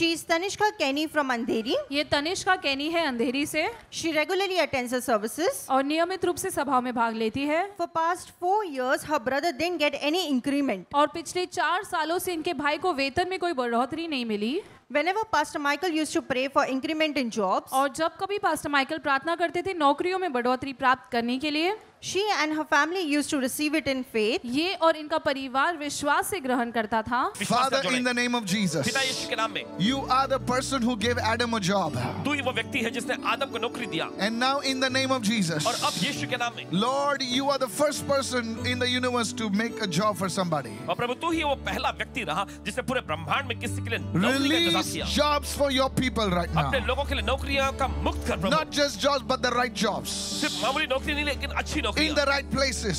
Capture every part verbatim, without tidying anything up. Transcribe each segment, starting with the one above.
She is Tanishka Kenny from Andheri. ये तनिष्का कैनी है अंधेरी से. She regularly attends the services. और नियमित रूप से सभाओं में भाग लेती है. For past four years, her brother didn't get any increment. और पिछले चार सालों से इनके भाई को वेतन में कोई बढ़ोतरी नहीं मिली. Whenever Pastor Michael used to pray for increment in jobs. और जब कभी Pastor Michael प्रार्थना करते थे नौकरियों में बढ़ोतरी प्राप्त करने के लिए. She and her family used to receive it in faith. ये और इनका परिवार विश्वास से ग्रहण करता था. Father, in the name of Jesus, पिता यीशु के नाम में. You are the person who gave Adam a job. तू ही वो व्यक्ति है जिसने आदम को नौकरी दिया. And now in the name of Jesus, और अब यीशु के नाम में. Lord, you are the first person in the universe to make a job for somebody. और प्रभु तू ही वो पहला व्यक्ति रहा जिसने पूरे ब्रह्मांड में किसी के लिए नौकरी का इंतजाम किया. Release jobs for your people right now. अपने लोगों के लिए नौकरियां का मुक्त कर प्रभु. Not just jobs, but the right jobs. सिर्फ मामूली नौकरी नहीं लेकिन अच्छी in the right places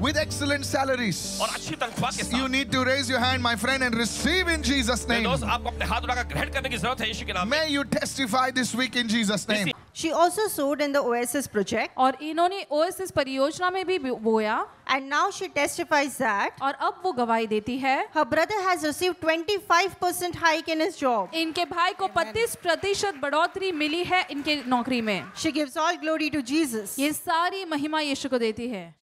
with excellent salaries. You need to raise your hand, my friend, and receive in Jesus' name. May you testify this week in Jesus' name. She also sowed in the O S S project. और इन्होंने O S S परियोजना में भी बोया. And now she testifies that. और अब वो गवाही देती है. Her brother has received twenty-five percent hike in his job. इनके भाई को पच्चीस प्रतिशत बढ़ोतरी मिली है इनके नौकरी में. She gives all glory to Jesus. ये सारी महिमा यीशु को देती है.